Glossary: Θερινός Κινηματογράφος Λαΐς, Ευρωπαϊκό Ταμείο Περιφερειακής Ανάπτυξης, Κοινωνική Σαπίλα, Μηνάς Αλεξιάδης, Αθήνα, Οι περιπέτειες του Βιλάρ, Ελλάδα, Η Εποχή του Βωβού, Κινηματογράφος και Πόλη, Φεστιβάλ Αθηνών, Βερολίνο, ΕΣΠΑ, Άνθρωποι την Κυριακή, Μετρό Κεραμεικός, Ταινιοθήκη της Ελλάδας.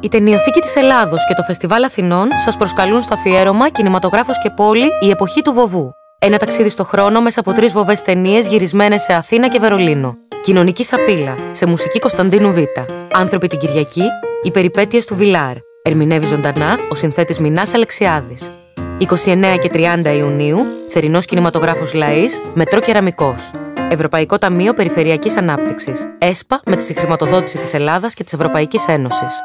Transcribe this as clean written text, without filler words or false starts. Η Ταινιοθήκη της Ελλάδος και το Φεστιβάλ Αθηνών σας προσκαλούν στο αφιέρωμα «Κινηματογράφος και Πόλη. Η εποχή του Βωβού». Ένα ταξίδι στο χρόνο μέσα από 3 βοβές ταινίες γυρισμένες σε Αθήνα και Βερολίνο. Κοινωνική Σαπίλα, σε μουσική Κωνσταντίνου Β. Άνθρωποι την Κυριακή, Οι περιπέτειες του Βιλάρ. Ερμηνεύει ζωντανά ο συνθέτης Μηνάς Αλεξιάδης. 29 και 30 Ιουνίου, Θερινός Κινηματογράφος Λαΐς, Μετρό Κεραμεικός. Ευρωπαϊκό Ταμείο Περιφερειακής Ανάπτυξης. ΕΣΠΑ με τη συγχρηματοδότηση της Ελλάδας και της Ευρωπαϊκής Ένωσης.